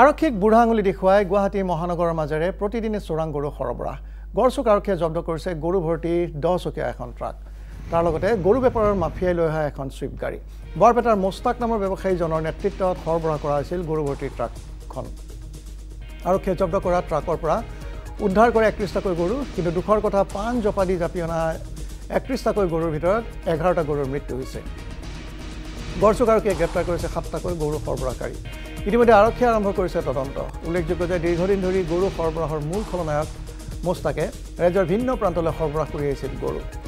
আৰক্ষীক বুঢ়া আঙুলি দেখুৱাই গুৱাহাটী মহানগৰৰ মাজেৰে প্ৰতিদিনে চোৰাং গৰু সৰবৰাহ গড়চুক আৰক্ষীয়ে জব্দ কৰিছে গৰু ভৰ্তি 10 চকীয়া এখন ট্ৰাক তাৰ লগতে গৰু বেপাৰৰ মাফিয়াই লৈ অহা এখন সুইফ্ট গাড়ী বৰপেটাৰ মোস্তাক নামৰ ব্যৱসায়ীজনৰ নেতৃত্বত সৰবৰাহ কৰা হৈছিল গৰু ভৰ্তি ট্ৰাকখন আৰক্ষীয়ে জব্দ কৰা ট্ৰাকৰ পৰা উদ্ধাৰ কৰে 31টা কৈ গৰু কিন্তু দুখৰ কথা পান জপাদি জাপিয়না 31টা কৈ গৰুৰ ভিতৰত 11টা গৰুৰ মৃত্যু হৈছে গড়চুক আৰক্ষীয়ে গ্ৰেপ্তাৰ কৰিছে 7টা কৈ গৰু সৰবৰাহকাৰী ইতিমধ্যে আৰক্ষী আৰম্ভ কৰিছে তদন্ত উল্লেখযোগ্য যে দীৰ্ঘদিন ধৰি গৰু সৰবৰাহৰ মূল খলনায়ক মোস্তাকে ৰাজ্যৰ ভিন্ন প্ৰান্তলৈ সৰবৰাহ কৰি আহিছিল গৰু